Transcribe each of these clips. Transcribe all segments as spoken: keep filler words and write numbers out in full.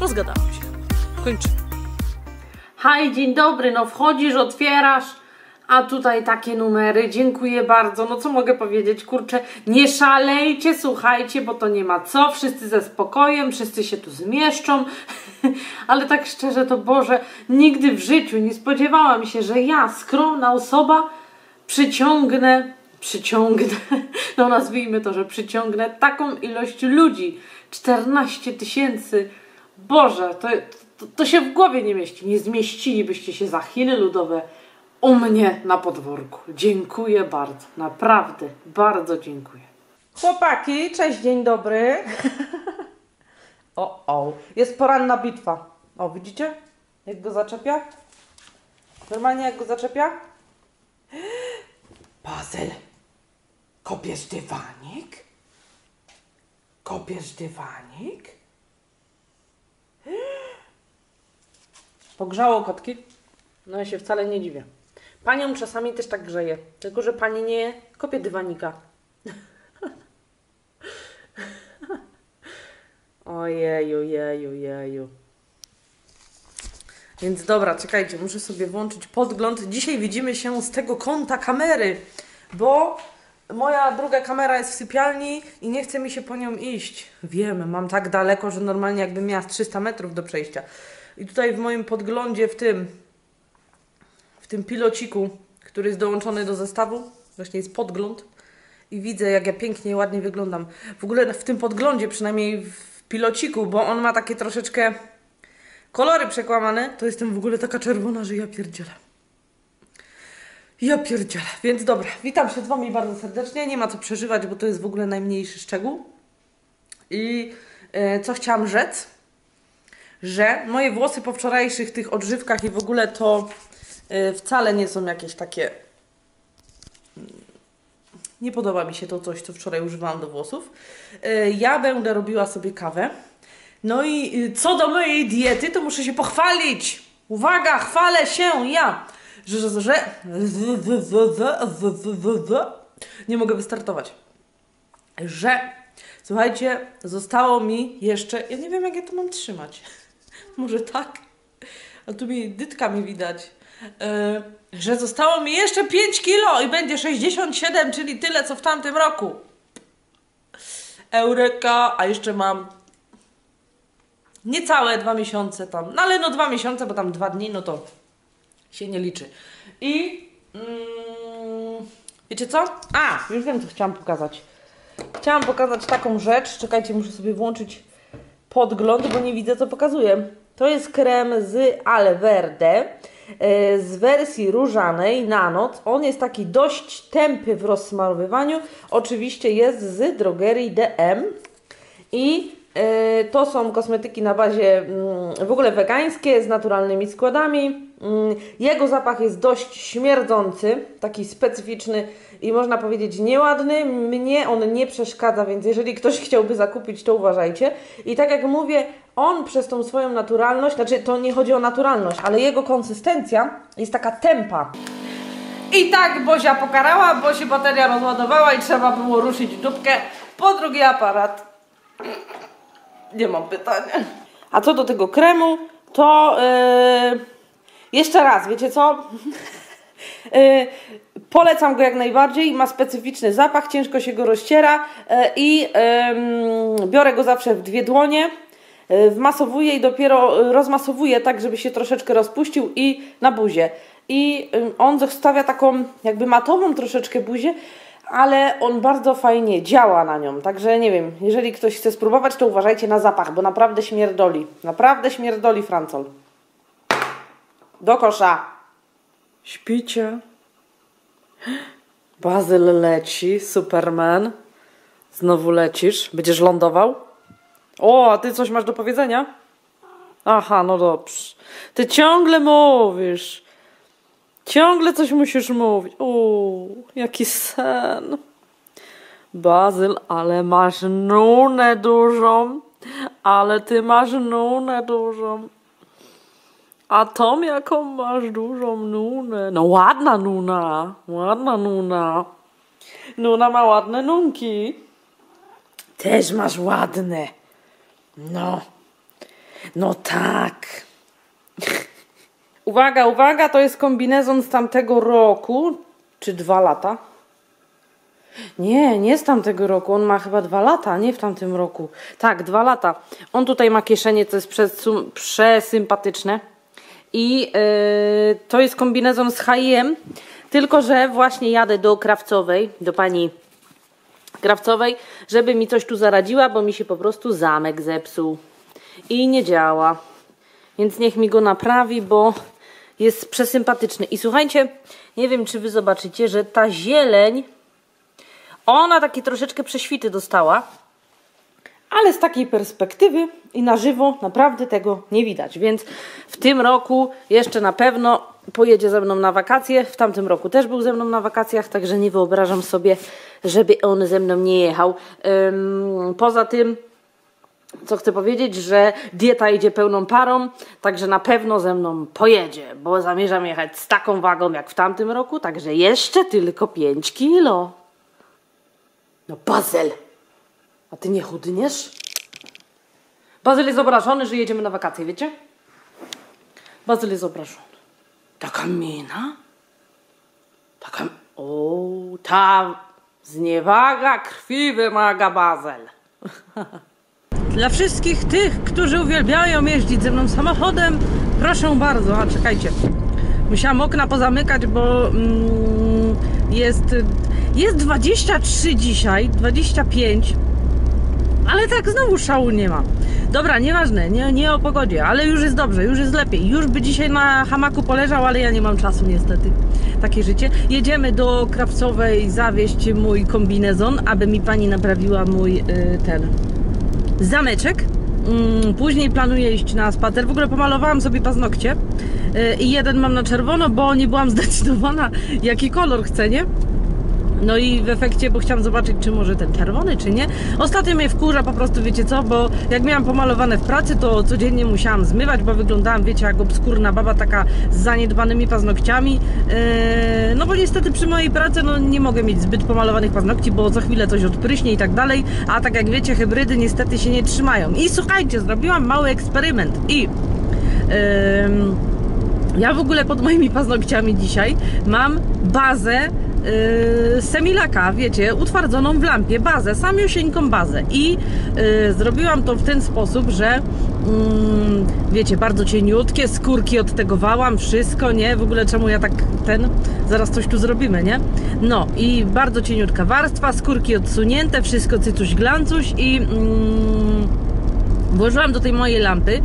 Rozgadałam się. Kończę. Haj, dzień dobry, no wchodzisz, otwierasz, a tutaj takie numery, dziękuję bardzo, no co mogę powiedzieć, kurczę, nie szalejcie, słuchajcie, bo to nie ma co, wszyscy ze spokojem, wszyscy się tu zmieszczą, ale tak szczerze to Boże, nigdy w życiu nie spodziewałam się, że ja, skromna osoba, przyciągnę, przyciągnę, no nazwijmy to, że przyciągnę taką ilość ludzi, czternaście tysięcy, Boże, to, to, to się w głowie nie mieści, nie zmieścilibyście się za Chiny Ludowe u mnie na podwórku. Dziękuję bardzo, naprawdę, bardzo dziękuję. Chłopaki, cześć, dzień dobry. O, o, jest poranna bitwa. O, widzicie? Jak go zaczepia? Normalnie jak go zaczepia? Bazyl, kopiesz dywanik? Kopiesz dywanik? Pogrzało kotki? No ja się wcale nie dziwię. Panią czasami też tak grzeje, tylko że pani nie kopie dywanika. Ojeju, jeju, jeju. Więc dobra, czekajcie, muszę sobie włączyć podgląd. Dzisiaj widzimy się z tego kąta kamery, bo moja druga kamera jest w sypialni i nie chce mi się po nią iść. Wiem, mam tak daleko, że normalnie jakbym miała trzysta metrów do przejścia. I tutaj w moim podglądzie, w tym, w tym pilociku, który jest dołączony do zestawu, właśnie jest podgląd i widzę, jak ja pięknie i ładnie wyglądam. W ogóle w tym podglądzie, przynajmniej w pilociku, bo on ma takie troszeczkę kolory przekłamane, to jestem w ogóle taka czerwona, że ja pierdzielę. Ja pierdzielę. Więc dobra, witam się z Wami bardzo serdecznie. Nie ma co przeżywać, bo to jest w ogóle najmniejszy szczegół. I e, co chciałam rzec? Że moje włosy po wczorajszych tych odżywkach i w ogóle to e, wcale nie są jakieś takie... Nie podoba mi się to coś, co wczoraj używałam do włosów. E, ja będę robiła sobie kawę. No i co do mojej diety, to muszę się pochwalić. Uwaga, chwalę się ja, że, że, że... nie mogę wystartować, że słuchajcie, zostało mi jeszcze, ja nie wiem, jak ja to mam trzymać, może tak, a tu mi dytkami widać, e, że zostało mi jeszcze pięć kilo i będzie sześćdziesiąt siedem, czyli tyle, co w tamtym roku. Eureka, a jeszcze mam niecałe dwa miesiące tam, no ale no dwa miesiące, bo tam dwa dni, no to się nie liczy. I mm, wiecie co? A, już wiem, co chciałam pokazać. Chciałam pokazać taką rzecz, czekajcie, muszę sobie włączyć podgląd, bo nie widzę, co pokazuję. To jest krem z Alverde, z wersji różanej na noc. On jest taki dość tępy w rozsmarowywaniu. Oczywiście jest z drogerii D M i... To są kosmetyki na bazie w ogóle wegańskie, z naturalnymi składami. Jego zapach jest dość śmierdzący, taki specyficzny i można powiedzieć nieładny. Mnie on nie przeszkadza, więc jeżeli ktoś chciałby zakupić, to uważajcie. I tak jak mówię, on przez tą swoją naturalność, znaczy to nie chodzi o naturalność, ale jego konsystencja jest taka tępa. I tak Bozia pokarała, bo się bateria rozładowała i trzeba było ruszyć dupkę po drugi aparat. Nie mam pytania. A co do tego kremu, to yy, jeszcze raz, wiecie co? yy, polecam go jak najbardziej. Ma specyficzny zapach, ciężko się go rozciera i yy, yy, biorę go zawsze w dwie dłonie. Yy, wmasowuję i dopiero rozmasowuję tak, żeby się troszeczkę rozpuścił i na buzie. I yy, on zostawia taką jakby matową troszeczkę buzię, ale on bardzo fajnie działa na nią, także nie wiem, jeżeli ktoś chce spróbować, to uważajcie na zapach, bo naprawdę śmierdoli, naprawdę śmierdoli francol. Do kosza. Śpicie. Bazyl leci, Superman. Znowu lecisz, będziesz lądował? O, a ty coś masz do powiedzenia? Aha, no dobrze. Ty ciągle mówisz. Ciągle coś musisz mówić. Uuu, jaki sen. Bazyl, ale masz nunę dużą. Ale ty masz nunę dużą. A Tom, jaką masz dużą nunę. No ładna nuna. Ładna nuna. Nuna ma ładne nunki. Też masz ładne. No. No tak. Uwaga, uwaga, to jest kombinezon z tamtego roku. Czy dwa lata? Nie, nie z tamtego roku. On ma chyba dwa lata, nie w tamtym roku. Tak, dwa lata. On tutaj ma kieszenie, to jest przesympatyczne. I yy, to jest kombinezon z H i M. Tylko że właśnie jadę do Krawcowej, do pani Krawcowej, żeby mi coś tu zaradziła, bo mi się po prostu zamek zepsuł i nie działa. Więc niech mi go naprawi, bo jest przesympatyczny. I słuchajcie, nie wiem, czy wy zobaczycie, że ta zieleń, ona takie troszeczkę prześwity dostała, ale z takiej perspektywy i na żywo naprawdę tego nie widać. Więc w tym roku jeszcze na pewno pojedzie ze mną na wakacje. W tamtym roku też był ze mną na wakacjach, także nie wyobrażam sobie, żeby on ze mną nie jechał. Ym, poza tym, co chcę powiedzieć, że dieta idzie pełną parą, także na pewno ze mną pojedzie, bo zamierzam jechać z taką wagą jak w tamtym roku, także jeszcze tylko pięć kilo. No Bazyl, a ty nie chudniesz? Bazyl jest obrażony, że jedziemy na wakacje, wiecie? Bazyl jest obrażony. Taka mina? Taka... O, ta zniewaga krwi wymaga, Bazyl. Dla wszystkich tych, którzy uwielbiają jeździć ze mną samochodem, proszę bardzo. A czekajcie, musiałam okna pozamykać, bo mm, jest, jest dwadzieścia trzy dzisiaj, dwadzieścia pięć, ale tak znowu szału nie ma. Dobra, nieważne, nie, nie o pogodzie, ale już jest dobrze, już jest lepiej. Już by dzisiaj na hamaku poleżał, ale ja nie mam czasu niestety. Takie życie. Jedziemy do Krawcowej zawieźć mój kombinezon, aby mi pani naprawiła mój yy, ten... zameczek. Później planuję iść na spacer. W ogóle pomalowałam sobie paznokcie i jeden mam na czerwono, bo nie byłam zdecydowana, jaki kolor chcę, nie? No i w efekcie, bo chciałam zobaczyć, czy może ten czerwony, czy nie. Ostatnio mnie wkurza po prostu, wiecie co, bo jak miałam pomalowane w pracy, to codziennie musiałam zmywać, bo wyglądałam, wiecie, jak obskurna baba taka z zaniedbanymi paznokciami. Eee, no bo niestety przy mojej pracy, no nie mogę mieć zbyt pomalowanych paznokci, bo co chwilę coś odpryśnie i tak dalej. A tak jak wiecie, hybrydy niestety się nie trzymają. I słuchajcie, zrobiłam mały eksperyment i... Eee, ja w ogóle pod moimi paznokciami dzisiaj mam bazę Yy, semilaka, wiecie, utwardzoną w lampie, bazę, samiusieńką bazę i yy, zrobiłam to w ten sposób, że yy, wiecie, bardzo cieniutkie skórki odtegowałam, wszystko, nie? W ogóle czemu ja tak ten, zaraz coś tu zrobimy, nie? No i bardzo cieniutka warstwa, skórki odsunięte, wszystko cycuś glancuś i yy, włożyłam do tej mojej lampy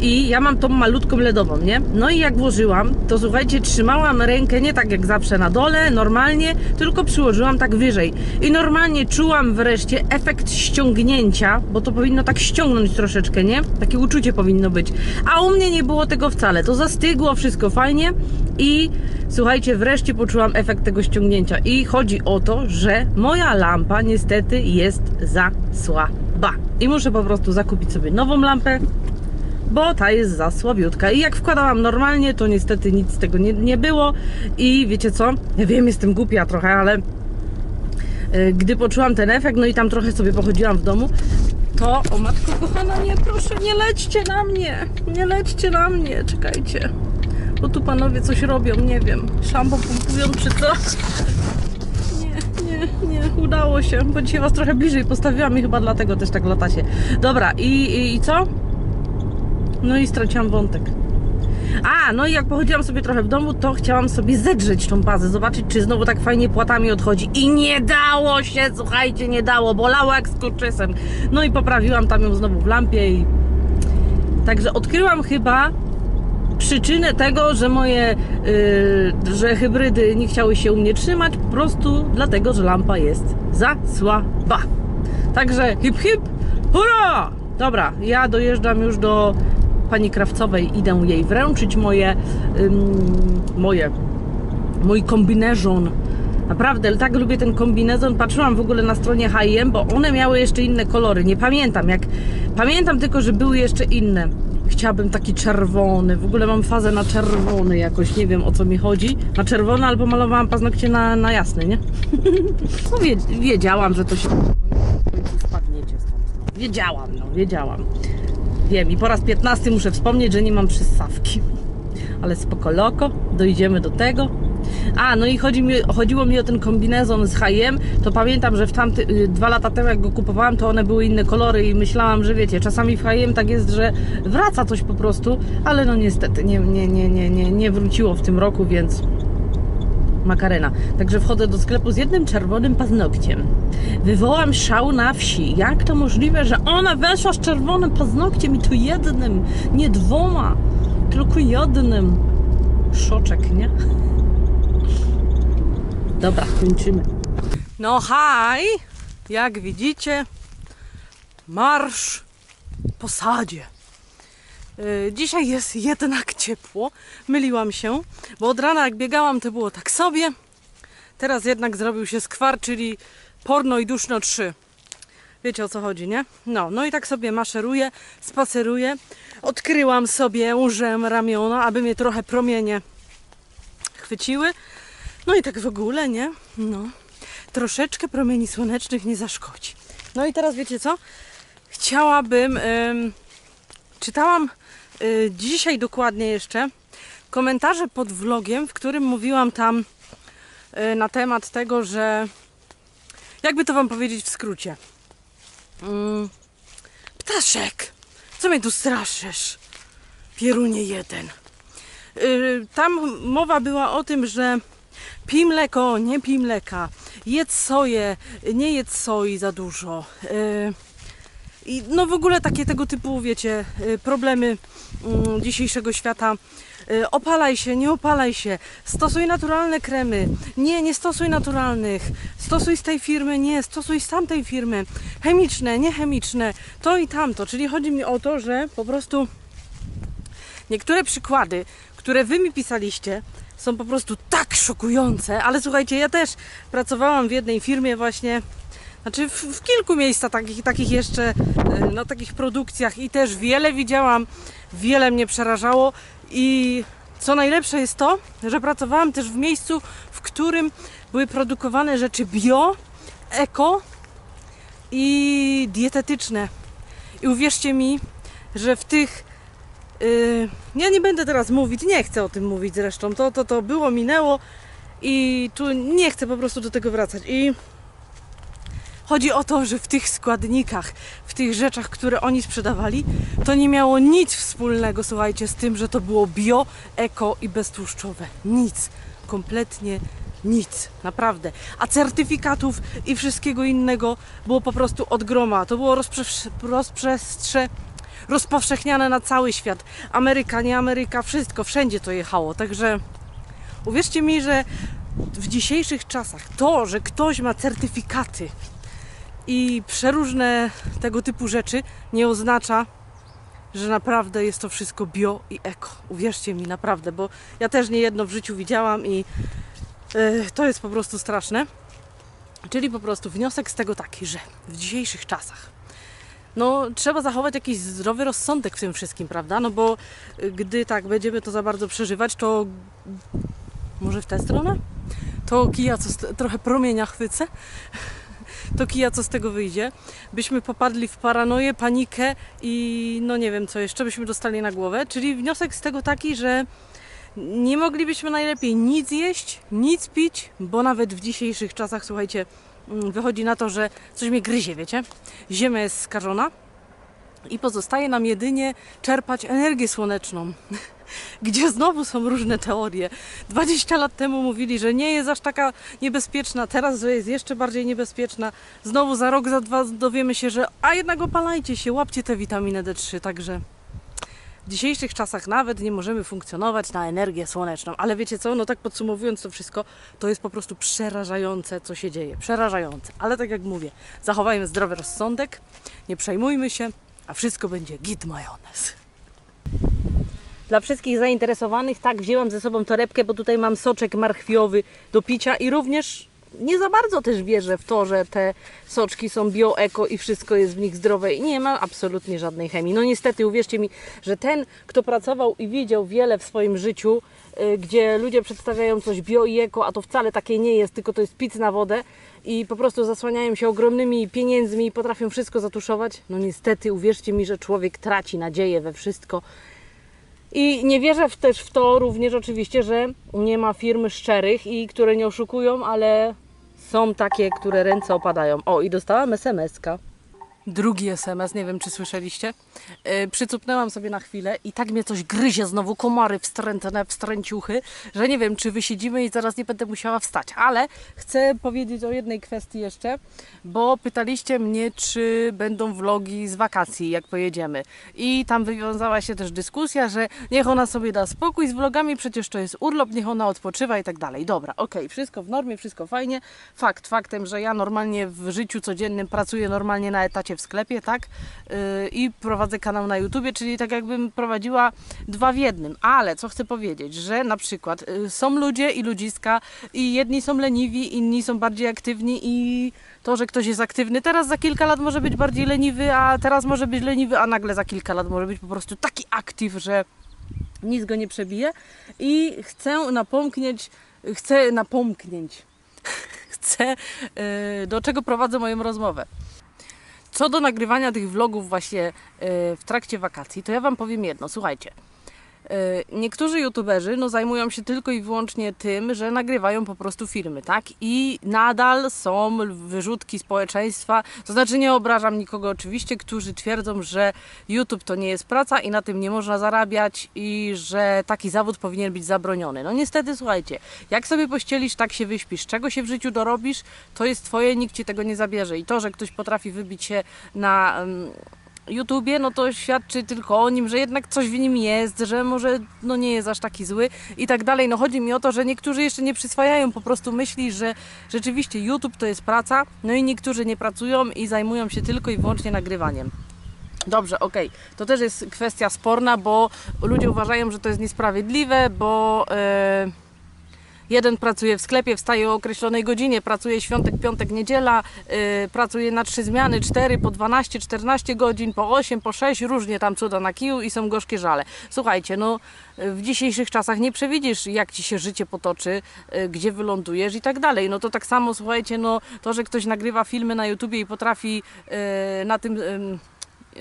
i ja mam tą malutką ledową, nie? No i jak włożyłam, to słuchajcie, trzymałam rękę nie tak jak zawsze na dole, normalnie, tylko przyłożyłam tak wyżej. I normalnie czułam wreszcie efekt ściągnięcia, bo to powinno tak ściągnąć troszeczkę, nie? Takie uczucie powinno być. A u mnie nie było tego wcale, to zastygło, wszystko fajnie i słuchajcie, wreszcie poczułam efekt tego ściągnięcia. I chodzi o to, że moja lampa niestety jest za słaba. I muszę po prostu zakupić sobie nową lampę, bo ta jest za słabiutka i jak wkładałam normalnie, to niestety nic z tego nie, nie było i wiecie co, ja wiem, jestem głupia trochę, ale yy, gdy poczułam ten efekt, no i tam trochę sobie pochodziłam w domu, to o matko kochana, nie, proszę, nie lećcie na mnie, nie lećcie na mnie, czekajcie, bo tu panowie coś robią, nie wiem, szambo pompują czy coś. Nie, nie, udało się, bo dzisiaj was trochę bliżej postawiłam i chyba dlatego też tak latacie. Dobra, i, i, i co? No i straciłam wątek. A, no i jak pochodziłam sobie trochę w domu, to chciałam sobie zedrzeć tą bazę, zobaczyć, czy znowu tak fajnie płatami odchodzi. I nie dało się, słuchajcie, nie dało, bolało jak z kurczysem. No i poprawiłam tam ją znowu w lampie i... Także odkryłam chyba przyczynę tego, że moje, yy, że hybrydy nie chciały się u mnie trzymać, po prostu dlatego, że lampa jest za słaba. Także hip hip, hurra! Dobra, ja dojeżdżam już do pani Krawcowej, idę jej wręczyć moje, ym, moje, mój kombinezon. Naprawdę, tak lubię ten kombinezon. Patrzyłam w ogóle na stronie H i M, bo one miały jeszcze inne kolory. Nie pamiętam, jak pamiętam tylko, że były jeszcze inne. Chciałabym taki czerwony. W ogóle mam fazę na czerwony jakoś. Nie wiem, o co mi chodzi. Na czerwony albo malowałam paznokcie na, na jasny, nie? No, wiedziałam, że to się... Wiedziałam, no, wiedziałam. Wiem, i po raz piętnasty muszę wspomnieć, że nie mam przyssawki. Ale spoko loko, dojdziemy do tego. A, no i chodzi mi, chodziło mi o ten kombinezon z H and M. To pamiętam, że w tamty, dwa lata temu jak go kupowałam, to one były inne kolory i myślałam, że wiecie, czasami w H and M tak jest, że wraca coś po prostu, ale no niestety nie, nie, nie, nie, nie, nie wróciło w tym roku, więc makarena. Także wchodzę do sklepu z jednym czerwonym paznokciem. Wywołam szał na wsi. Jak to możliwe, że ona weszła z czerwonym paznokciem i to jednym, nie dwoma, tylko jednym. Szoczek, nie? Dobra, kończymy. No haj! Jak widzicie, marsz po sadzie. Yy, dzisiaj jest jednak ciepło. Myliłam się, bo od rana jak biegałam, to było tak sobie. Teraz jednak zrobił się skwar, czyli porno i duszno trzy. Wiecie, o co chodzi, nie? No, no i tak sobie maszeruję, spaceruję. Odkryłam sobie łżem ramiona, aby mnie trochę promienie chwyciły. No i tak w ogóle, nie? No. Troszeczkę promieni słonecznych nie zaszkodzi. No i teraz wiecie co? Chciałabym... Ym, czytałam y, dzisiaj dokładnie jeszcze komentarze pod vlogiem, w którym mówiłam tam y, na temat tego, że... Jakby to wam powiedzieć w skrócie? Ym, ptaszek! Co mnie tu straszysz? Pierunie jeden. Y, tam mowa była o tym, że pij mleko, nie pij mleka, jedz soję, nie jedz soi za dużo. I no w ogóle takie tego typu, wiecie, problemy dzisiejszego świata. Opalaj się, nie opalaj się, stosuj naturalne kremy, nie, nie stosuj naturalnych, stosuj z tej firmy, nie, stosuj z tamtej firmy, chemiczne, niechemiczne, to i tamto. Czyli chodzi mi o to, że po prostu niektóre przykłady, które wy mi pisaliście, są po prostu tak szokujące, ale słuchajcie, ja też pracowałam w jednej firmie właśnie, znaczy w, w kilku miejscach takich, takich jeszcze, no takich produkcjach i też wiele widziałam, wiele mnie przerażało i co najlepsze jest to, że pracowałam też w miejscu, w którym były produkowane rzeczy bio, eko i dietetyczne i uwierzcie mi, że w tych ja nie będę teraz mówić, nie chcę o tym mówić zresztą, to, to, to było, minęło i tu nie chcę po prostu do tego wracać i chodzi o to, że w tych składnikach, w tych rzeczach, które oni sprzedawali, to nie miało nic wspólnego, słuchajcie, z tym, że to było bio, eko i beztłuszczowe, nic, kompletnie nic, naprawdę. A certyfikatów i wszystkiego innego było po prostu od groma, to było rozprzestrze... rozprzestrze rozpowszechniane na cały świat. Ameryka, nie Ameryka, wszystko, wszędzie to jechało. Także uwierzcie mi, że w dzisiejszych czasach to, że ktoś ma certyfikaty i przeróżne tego typu rzeczy nie oznacza, że naprawdę jest to wszystko bio i eko. Uwierzcie mi, naprawdę, bo ja też niejedno w życiu widziałam i yy, to jest po prostu straszne. Czyli po prostu wniosek z tego taki, że w dzisiejszych czasach no trzeba zachować jakiś zdrowy rozsądek w tym wszystkim, prawda? No bo gdy tak będziemy to za bardzo przeżywać, to może w tę stronę? To kija, co z... trochę promienia chwycę. To kija, co z tego wyjdzie. Byśmy popadli w paranoję, panikę i no nie wiem co jeszcze, byśmy dostali na głowę. Czyli wniosek z tego taki, że nie moglibyśmy najlepiej nic jeść, nic pić, bo nawet w dzisiejszych czasach, słuchajcie, wychodzi na to, że coś mnie gryzie, wiecie? Ziemia jest skażona i pozostaje nam jedynie czerpać energię słoneczną, gdzie znowu są różne teorie. dwadzieścia lat temu mówili, że nie jest aż taka niebezpieczna, teraz że jest jeszcze bardziej niebezpieczna. Znowu za rok, za dwa dowiemy się, że a jednak opalajcie się, łapcie tę witaminę D trzy, także... W dzisiejszych czasach nawet nie możemy funkcjonować na energię słoneczną. Ale wiecie co? No tak podsumowując to wszystko, to jest po prostu przerażające, co się dzieje. Przerażające. Ale tak jak mówię, zachowajmy zdrowy rozsądek, nie przejmujmy się, a wszystko będzie git majonez. Dla wszystkich zainteresowanych, tak, wzięłam ze sobą torebkę, bo tutaj mam soczek marchwiowy do picia i również nie za bardzo też wierzę w to, że te soczki są bio, eko i wszystko jest w nich zdrowe i nie ma absolutnie żadnej chemii. No niestety, uwierzcie mi, że ten, kto pracował i widział wiele w swoim życiu, yy, gdzie ludzie przedstawiają coś bio i eko, a to wcale takie nie jest, tylko to jest pic na wodę, i po prostu zasłaniają się ogromnymi pieniędzmi i potrafią wszystko zatuszować. No niestety, uwierzcie mi, że człowiek traci nadzieję we wszystko. I nie wierzę też w to również oczywiście, że nie ma firm szczerych i które nie oszukują, ale są takie, które ręce opadają. O, i dostałam es em eska. Drugi es em es, nie wiem czy słyszeliście. Yy, przycupnęłam sobie na chwilę i tak mnie coś gryzie znowu, komary wstrętne, wstręciuchy, że nie wiem czy wysiedzimy i zaraz nie będę musiała wstać. Ale chcę powiedzieć o jednej kwestii jeszcze, bo pytaliście mnie czy będą vlogi z wakacji jak pojedziemy. I tam wywiązała się też dyskusja, że niech ona sobie da spokój z vlogami, przecież to jest urlop, niech ona odpoczywa i tak dalej. Dobra, okej, okay, wszystko w normie, wszystko fajnie. Fakt faktem, że ja normalnie w życiu codziennym pracuję normalnie na etacie w sklepie, tak? Yy, I prowadzę kanał na YouTubie, czyli tak jakbym prowadziła dwa w jednym. Ale co chcę powiedzieć, że na przykład yy, są ludzie i ludziska i jedni są leniwi, inni są bardziej aktywni i to, że ktoś jest aktywny teraz za kilka lat może być bardziej leniwy, a teraz może być leniwy, a nagle za kilka lat może być po prostu taki aktyw, że nic go nie przebije. I chcę napomknieć, chcę napomknieć, chcę, yy, do czego prowadzę moją rozmowę. Co do nagrywania tych vlogów właśnie w trakcie wakacji, to ja Wam powiem jedno, słuchajcie. Niektórzy youtuberzy no, zajmują się tylko i wyłącznie tym, że nagrywają po prostu filmy, tak? I nadal są wyrzutki społeczeństwa, to znaczy nie obrażam nikogo oczywiście, którzy twierdzą, że YouTube to nie jest praca i na tym nie można zarabiać i że taki zawód powinien być zabroniony. No niestety, słuchajcie, jak sobie pościelisz, tak się wyśpisz. Czego się w życiu dorobisz, to jest twoje, nikt ci tego nie zabierze. I to, że ktoś potrafi wybić się na... Um, YouTubie, no to świadczy tylko o nim, że jednak coś w nim jest, że może no nie jest aż taki zły i tak dalej. No chodzi mi o to, że niektórzy jeszcze nie przyswajają po prostu myśli, że rzeczywiście YouTube to jest praca, no i niektórzy nie pracują i zajmują się tylko i wyłącznie nagrywaniem. Dobrze, okej. Okay. To też jest kwestia sporna, bo ludzie uważają, że to jest niesprawiedliwe, bo... Yy... Jeden pracuje w sklepie, wstaje o określonej godzinie, pracuje świątek, piątek, niedziela, yy, pracuje na trzy zmiany, cztery, po dwanaście, czternaście godzin, po osiem, po sześć, różnie tam cuda na kiju i są gorzkie żale. Słuchajcie, no w dzisiejszych czasach nie przewidzisz, jak ci się życie potoczy, yy, gdzie wylądujesz i tak dalej. No to tak samo, słuchajcie, no to, że ktoś nagrywa filmy na YouTubie i potrafi yy, na tym... Yy,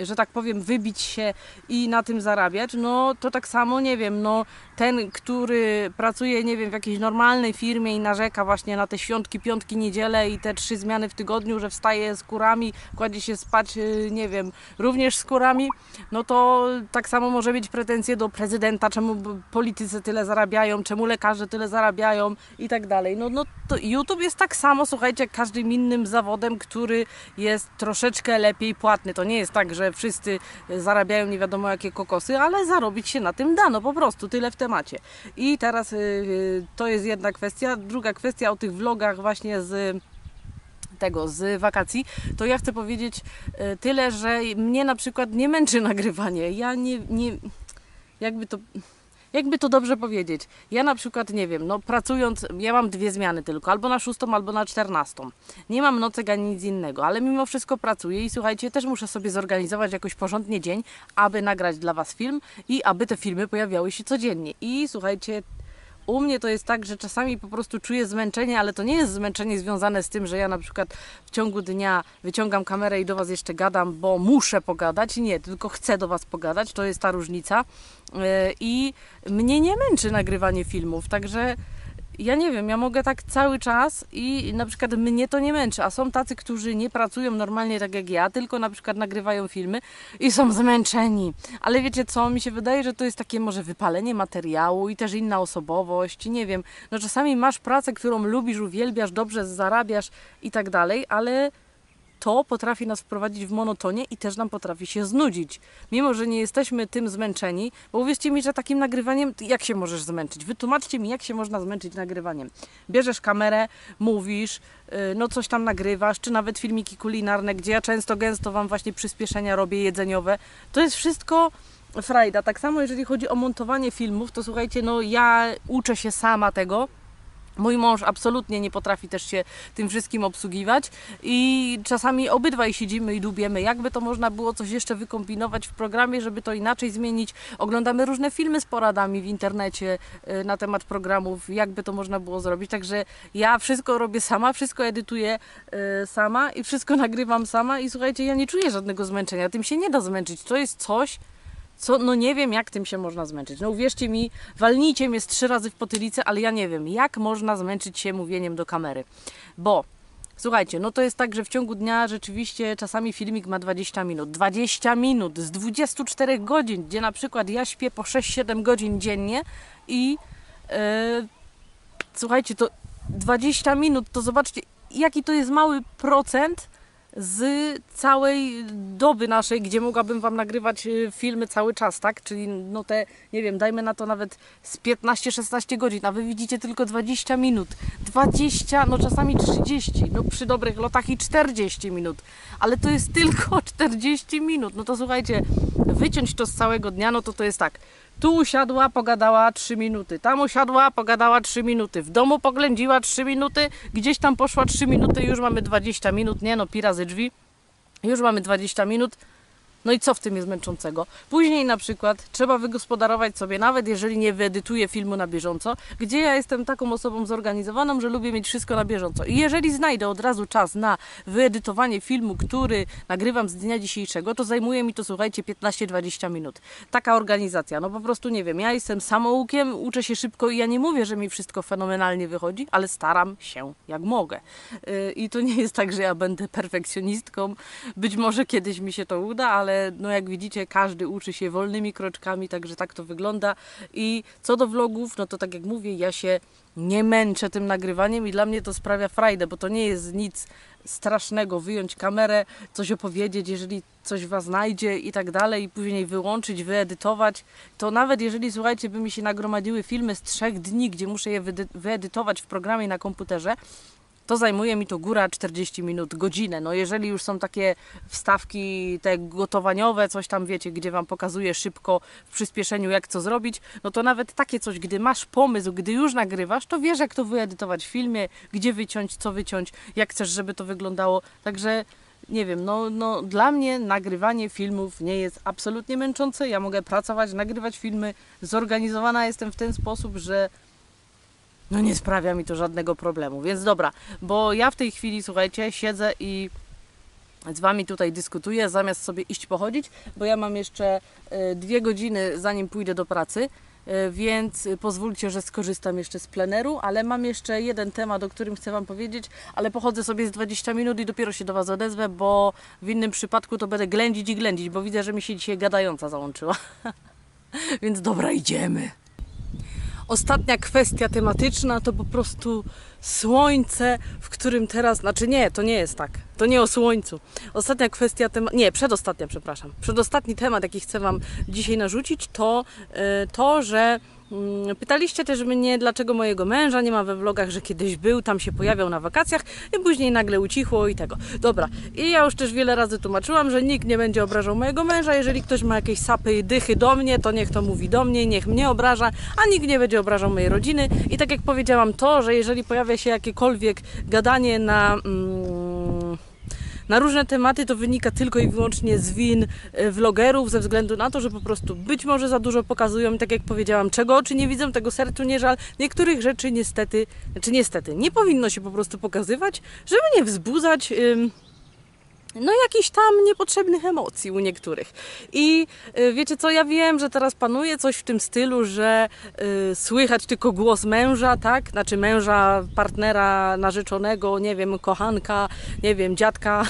że tak powiem, wybić się i na tym zarabiać, no to tak samo, nie wiem, no ten, który pracuje, nie wiem, w jakiejś normalnej firmie i narzeka właśnie na te świątki, piątki, niedzielę i te trzy zmiany w tygodniu, że wstaje z kurami, kładzie się spać, nie wiem, również z kurami, no to tak samo może mieć pretensje do prezydenta, czemu politycy tyle zarabiają, czemu lekarze tyle zarabiają i tak dalej. No, no to YouTube jest tak samo, słuchajcie, jak każdym innym zawodem, który jest troszeczkę lepiej płatny. To nie jest tak, że że wszyscy zarabiają nie wiadomo jakie kokosy, ale zarobić się na tym da, no po prostu, tyle w temacie. I teraz yy, to jest jedna kwestia. Druga kwestia o tych vlogach właśnie z tego, z wakacji, to ja chcę powiedzieć yy, tyle, że mnie na przykład nie męczy nagrywanie. Ja nie, nie jakby to... Jakby to dobrze powiedzieć, ja na przykład, nie wiem, no pracując, ja mam dwie zmiany tylko, albo na szóstą, albo na czternastą. Nie mam nocek ani nic innego, ale mimo wszystko pracuję i słuchajcie, też muszę sobie zorganizować jakoś porządnie dzień, aby nagrać dla Was film i aby te filmy pojawiały się codziennie. I słuchajcie, u mnie to jest tak, że czasami po prostu czuję zmęczenie, ale to nie jest zmęczenie związane z tym, że ja na przykład w ciągu dnia wyciągam kamerę i do Was jeszcze gadam, bo muszę pogadać. Nie, tylko chcę do Was pogadać, to jest ta różnica. I mnie nie męczy nagrywanie filmów, także ja nie wiem, ja mogę tak cały czas i na przykład mnie to nie męczy, a są tacy, którzy nie pracują normalnie tak jak ja, tylko na przykład nagrywają filmy i są zmęczeni. Ale wiecie co, mi się wydaje, że to jest takie może wypalenie materiału i też inna osobowość, nie wiem. No czasami masz pracę, którą lubisz, uwielbiasz, dobrze zarabiasz i tak dalej, ale... to potrafi nas wprowadzić w monotonię i też nam potrafi się znudzić. Mimo, że nie jesteśmy tym zmęczeni, bo uwierzcie mi, że takim nagrywaniem, jak się możesz zmęczyć? Wytłumaczcie mi, jak się można zmęczyć nagrywaniem. Bierzesz kamerę, mówisz, no coś tam nagrywasz, czy nawet filmiki kulinarne, gdzie ja często, gęsto Wam właśnie przyspieszenia robię jedzeniowe. To jest wszystko... frajda. Tak samo jeżeli chodzi o montowanie filmów, to słuchajcie, no ja uczę się sama tego Mój mąż absolutnie nie potrafi też się tym wszystkim obsługiwać i czasami obydwaj siedzimy i dubiemy, jakby to można było coś jeszcze wykombinować w programie, żeby to inaczej zmienić. Oglądamy różne filmy z poradami w internecie na temat programów, jakby to można było zrobić. Także ja wszystko robię sama, wszystko edytuję sama i wszystko nagrywam sama i słuchajcie, ja nie czuję żadnego zmęczenia, tym się nie da zmęczyć, to jest coś, co, no nie wiem, jak tym się można zmęczyć. No uwierzcie mi, walnijcie mnie z trzy razy w potylicę, ale ja nie wiem, jak można zmęczyć się mówieniem do kamery. Bo, słuchajcie, no to jest tak, że w ciągu dnia rzeczywiście czasami filmik ma dwadzieścia minut. dwadzieścia minut z dwudziestu czterech godzin, gdzie na przykład ja śpię po sześć siedem godzin dziennie i yy, słuchajcie, to dwadzieścia minut, to zobaczcie, jaki to jest mały procent z całej doby naszej, gdzie mogłabym Wam nagrywać filmy cały czas, tak? Czyli no te, nie wiem, dajmy na to nawet z piętnaście szesnaście godzin, a Wy widzicie tylko dwadzieścia minut. dwadzieścia, no czasami trzydzieści, no przy dobrych lotach i czterdzieści minut. Ale to jest tylko czterdzieści minut. No to słuchajcie, wyciąć to z całego dnia, no to to jest tak. Tu usiadła, pogadała trzy minuty, tam usiadła, pogadała trzy minuty, w domu poględziła trzy minuty, gdzieś tam poszła trzy minuty, już mamy dwadzieścia minut, nie no, pi razy drzwi, już mamy dwadzieścia minut, no i co w tym jest męczącego? Później na przykład trzeba wygospodarować sobie, nawet jeżeli nie wyedytuję filmu na bieżąco, gdzie ja jestem taką osobą zorganizowaną, że lubię mieć wszystko na bieżąco. I jeżeli znajdę od razu czas na wyedytowanie filmu, który nagrywam z dnia dzisiejszego, to zajmuje mi to, słuchajcie, piętnaście dwadzieścia minut. Taka organizacja, no po prostu nie wiem, ja jestem samoukiem, uczę się szybko i ja nie mówię, że mi wszystko fenomenalnie wychodzi, ale staram się jak mogę. Yy, I to nie jest tak, że ja będę perfekcjonistką, być może kiedyś mi się to uda, ale no jak widzicie, każdy uczy się wolnymi kroczkami, także tak to wygląda. I co do vlogów, no to tak jak mówię, ja się nie męczę tym nagrywaniem i dla mnie to sprawia frajdę, bo to nie jest nic strasznego wyjąć kamerę, coś opowiedzieć, jeżeli coś Was znajdzie i tak dalej, i później wyłączyć, wyedytować. To nawet jeżeli, słuchajcie, by mi się nagromadziły filmy z trzech dni, gdzie muszę je wyedytować w programie na komputerze, to zajmuje mi to góra czterdzieści minut, godzinę. No jeżeli już są takie wstawki te gotowaniowe, coś tam wiecie, gdzie Wam pokazuję szybko w przyspieszeniu jak co zrobić, no to nawet takie coś, gdy masz pomysł, gdy już nagrywasz, to wiesz jak to wyedytować w filmie, gdzie wyciąć, co wyciąć, jak chcesz, żeby to wyglądało. Także nie wiem, no, no dla mnie nagrywanie filmów nie jest absolutnie męczące. Ja mogę pracować, nagrywać filmy. Zorganizowana jestem w ten sposób, że no nie sprawia mi to żadnego problemu, więc dobra, bo ja w tej chwili, słuchajcie, siedzę i z Wami tutaj dyskutuję, zamiast sobie iść pochodzić, bo ja mam jeszcze dwie godziny zanim pójdę do pracy, więc pozwólcie, że skorzystam jeszcze z pleneru, ale mam jeszcze jeden temat, o którym chcę Wam powiedzieć, ale pochodzę sobie z dwadzieścia minut i dopiero się do Was odezwę, bo w innym przypadku to będę ględzić i ględzić, bo widzę, że mi się dzisiaj gadająca załączyła, więc dobra, idziemy. Ostatnia kwestia tematyczna to po prostu słońce, w którym teraz... Znaczy nie, to nie jest tak. To nie o słońcu. Ostatnia kwestia temat... Nie, przedostatnia, przepraszam. Przedostatni temat, jaki chcę Wam dzisiaj narzucić, to yy, to, że yy, pytaliście też mnie, dlaczego mojego męża nie ma we vlogach, że kiedyś był, tam się pojawiał na wakacjach i później nagle ucichło i tego. Dobra. I ja już też wiele razy tłumaczyłam, że nikt nie będzie obrażał mojego męża. Jeżeli ktoś ma jakieś sapy i dychy do mnie, to niech to mówi do mnie, niech mnie obraża, a nikt nie będzie obrażał mojej rodziny. I tak jak powiedziałam, to, że jeżeli pojawia się jakiekolwiek gadanie na, mm, na różne tematy, to wynika tylko i wyłącznie z win vlogerów, ze względu na to, że po prostu być może za dużo pokazują, tak jak powiedziałam, czego oczy nie widzą, tego sercu nie żal. Niektórych rzeczy niestety, znaczy niestety, nie powinno się po prostu pokazywać, żeby nie wzbudzać ym, no jakichś tam niepotrzebnych emocji u niektórych. I y, wiecie co, ja wiem, że teraz panuje coś w tym stylu, że y, słychać tylko głos męża, tak? Znaczy męża, partnera, narzeczonego, nie wiem, kochanka, nie wiem, dziadka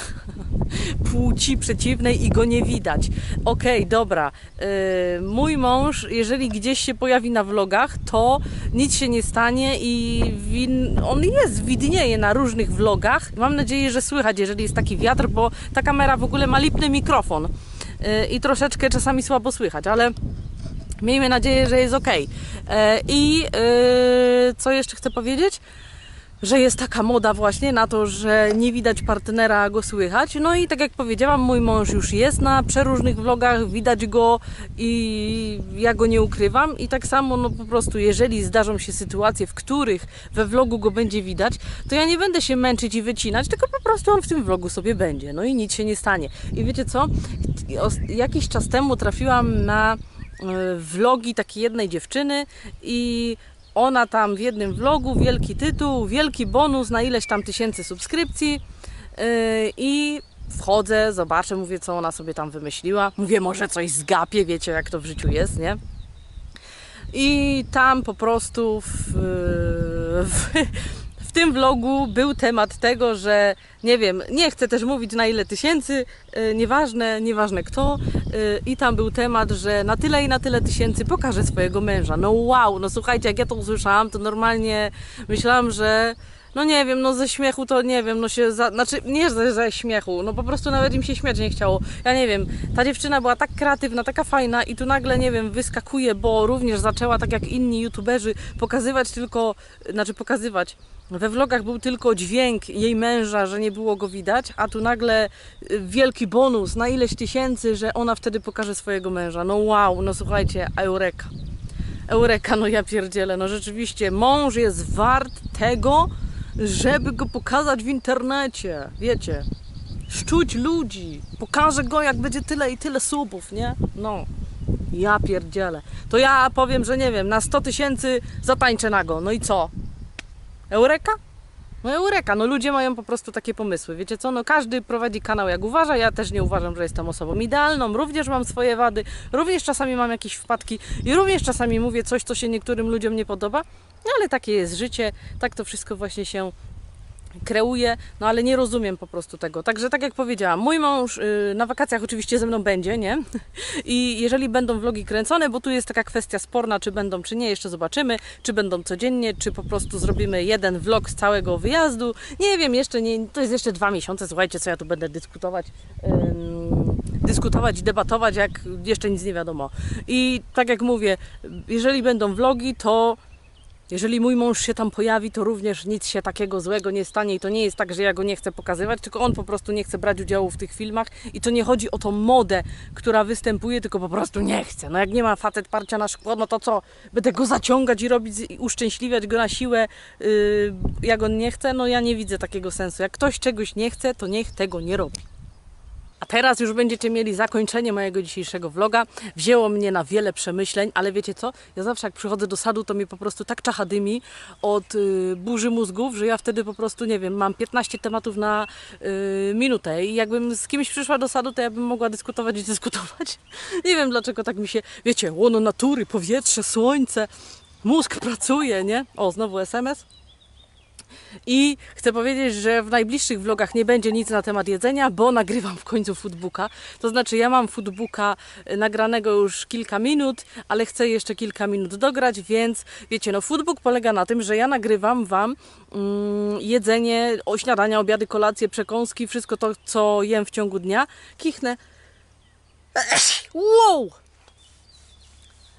płci przeciwnej i go nie widać. Okej, okay, dobra. Yy, mój mąż, jeżeli gdzieś się pojawi na vlogach, to nic się nie stanie i win... on jest, widnieje na różnych vlogach. Mam nadzieję, że słychać, jeżeli jest taki wiatr, bo ta kamera w ogóle ma lipny mikrofon yy, i troszeczkę czasami słabo słychać, ale miejmy nadzieję, że jest ok. Yy, I yy, co jeszcze chcę powiedzieć? że jest taka moda właśnie na to, że nie widać partnera, a go słychać. No i tak jak powiedziałam, mój mąż już jest na przeróżnych vlogach, widać go i ja go nie ukrywam. I tak samo, no po prostu, jeżeli zdarzą się sytuacje, w których we vlogu go będzie widać, to ja nie będę się męczyć i wycinać, tylko po prostu on w tym vlogu sobie będzie. No i nic się nie stanie. I wiecie co? Jakiś czas temu trafiłam na vlogi takiej jednej dziewczyny i ona tam w jednym vlogu, wielki tytuł, wielki bonus na ileś tam tysięcy subskrypcji yy, i wchodzę, zobaczę, mówię, co ona sobie tam wymyśliła. Mówię, może coś zgapię, wiecie, jak to w życiu jest, nie? I tam po prostu w, w, w tym vlogu był temat tego, że nie wiem, nie chcę też mówić na ile tysięcy, yy, nieważne, nieważne kto, i tam był temat, że na tyle i na tyle tysięcy pokaże swojego męża. No wow, no słuchajcie, jak ja to usłyszałam, to normalnie myślałam, że no nie wiem, no ze śmiechu to nie wiem, no się, za, znaczy nie ze, ze śmiechu, no po prostu nawet im się śmiać nie chciało. Ja nie wiem, ta dziewczyna była tak kreatywna, taka fajna i tu nagle, nie wiem, wyskakuje, bo również zaczęła, tak jak inni youtuberzy, pokazywać tylko, znaczy pokazywać, we vlogach był tylko dźwięk jej męża, że nie było go widać, a tu nagle wielki bonus na ileś tysięcy, że ona wtedy pokaże swojego męża. No wow, no słuchajcie, eureka. Eureka, no ja pierdzielę, no rzeczywiście mąż jest wart tego, żeby go pokazać w internecie, wiecie, szczuć ludzi, pokażę go, jak będzie tyle i tyle subów, nie? No, ja pierdzielę. To ja powiem, że nie wiem, na sto tysięcy zatańczę nago, no i co? Eureka? No eureka, no ludzie mają po prostu takie pomysły, wiecie co, no każdy prowadzi kanał jak uważa, ja też nie uważam, że jestem osobą idealną, również mam swoje wady, również czasami mam jakieś wpadki i również czasami mówię coś, co się niektórym ludziom nie podoba, no ale takie jest życie, tak to wszystko właśnie się kreuje, no ale nie rozumiem po prostu tego. Także tak jak powiedziałam, mój mąż yy, na wakacjach oczywiście ze mną będzie, nie? I jeżeli będą vlogi kręcone, bo tu jest taka kwestia sporna, czy będą, czy nie, jeszcze zobaczymy, czy będą codziennie, czy po prostu zrobimy jeden vlog z całego wyjazdu. Nie wiem, jeszcze nie, to jest jeszcze dwa miesiące, słuchajcie, co ja tu będę dyskutować. Ym... dyskutować i debatować, jak jeszcze nic nie wiadomo. I tak jak mówię, jeżeli będą vlogi, to jeżeli mój mąż się tam pojawi, to również nic się takiego złego nie stanie i to nie jest tak, że ja go nie chcę pokazywać, tylko on po prostu nie chce brać udziału w tych filmach i to nie chodzi o tą modę, która występuje, tylko po prostu nie chce. No jak nie ma facet parcia na szkło, no to co? Będę go zaciągać i robić, i uszczęśliwiać go na siłę, yy, jak on nie chce? No ja nie widzę takiego sensu. Jak ktoś czegoś nie chce, to niech tego nie robi. A teraz już będziecie mieli zakończenie mojego dzisiejszego vloga. Wzięło mnie na wiele przemyśleń, ale wiecie co? Ja zawsze jak przychodzę do sadu, to mi po prostu tak czacha dymi od y, burzy mózgów, że ja wtedy po prostu, nie wiem, mam piętnaście tematów na y, minutę i jakbym z kimś przyszła do sadu, to ja bym mogła dyskutować i dyskutować. Nie wiem, dlaczego tak mi się, wiecie, łono natury, powietrze, słońce, mózg pracuje, nie? O, znowu es em es. I chcę powiedzieć, że w najbliższych vlogach nie będzie nic na temat jedzenia, bo nagrywam w końcu foodbooka. To znaczy ja mam foodbooka nagranego już kilka minut, ale chcę jeszcze kilka minut dograć, więc wiecie, no foodbook polega na tym, że ja nagrywam Wam mm, jedzenie, o śniadania, obiady, kolacje, przekąski, wszystko to, co jem w ciągu dnia. Kichnę. Wow!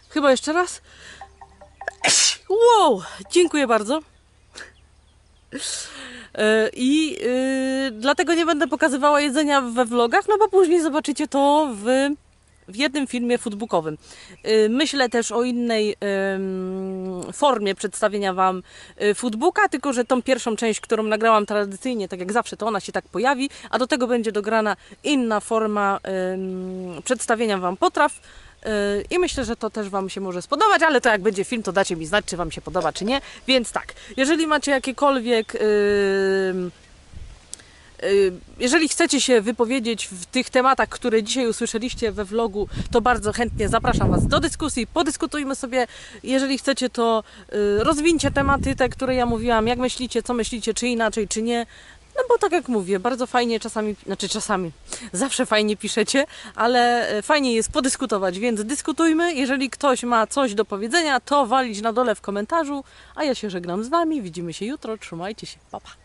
Chyba jeszcze raz. Wow! Dziękuję bardzo. I yy, dlatego nie będę pokazywała jedzenia we vlogach, no bo później zobaczycie to w, w jednym filmie foodbookowym. Yy, myślę też o innej yy, formie przedstawienia Wam foodbooka, tylko że tą pierwszą część, którą nagrałam tradycyjnie, tak jak zawsze, to ona się tak pojawi, a do tego będzie dograna inna forma yy, przedstawienia Wam potraw. I myślę, że to też Wam się może spodobać, ale to jak będzie film, to dacie mi znać, czy Wam się podoba, czy nie. Więc tak, jeżeli macie jakiekolwiek... Yy... Jeżeli chcecie się wypowiedzieć w tych tematach, które dzisiaj usłyszeliście we vlogu, to bardzo chętnie zapraszam Was do dyskusji, podyskutujmy sobie. Jeżeli chcecie, to rozwincie tematy, te, które ja mówiłam, jak myślicie, co myślicie, czy inaczej, czy nie. No bo tak jak mówię, bardzo fajnie czasami, znaczy czasami, zawsze fajnie piszecie, ale fajnie jest podyskutować, więc dyskutujmy. Jeżeli ktoś ma coś do powiedzenia, to walić na dole w komentarzu, a ja się żegnam z Wami, widzimy się jutro, trzymajcie się, pa pa.